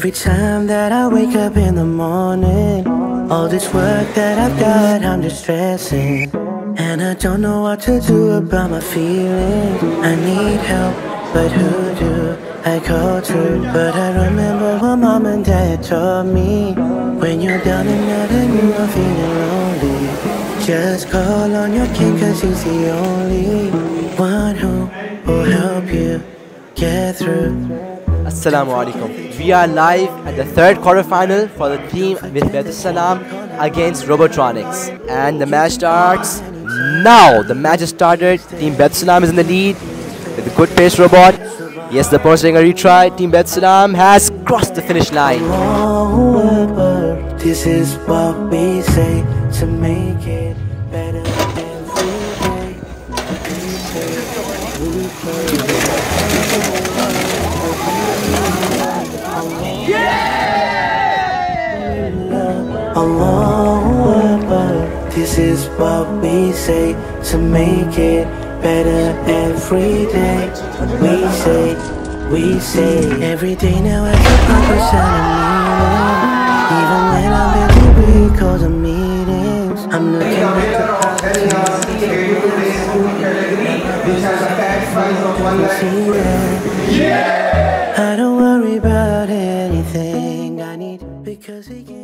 Every time that I wake up in the morning, all this work that I've got, I'm just stressing, and I don't know what to do about my feelings. I need help, but who do I go to? But I remember what mom and dad taught me: when you're down and out and you are feeling lonely, just call on your king, cause he's the only one who will help you get through. Assalamu alaikum. We are live at the third quarterfinal for the team with Baitussalam against Robotronics. And the match starts now. The match has started. Team Baitussalam is in the lead with a good pace robot. Yes, the pursuing a retry. Team Baitussalam has crossed the finish line. This is what we say to make it better every day. This is what we say to make it better every day. We say every day now I get proper sound. Even when I'm busy because of meetings, I'm looking at the I don't worry about anything I need because we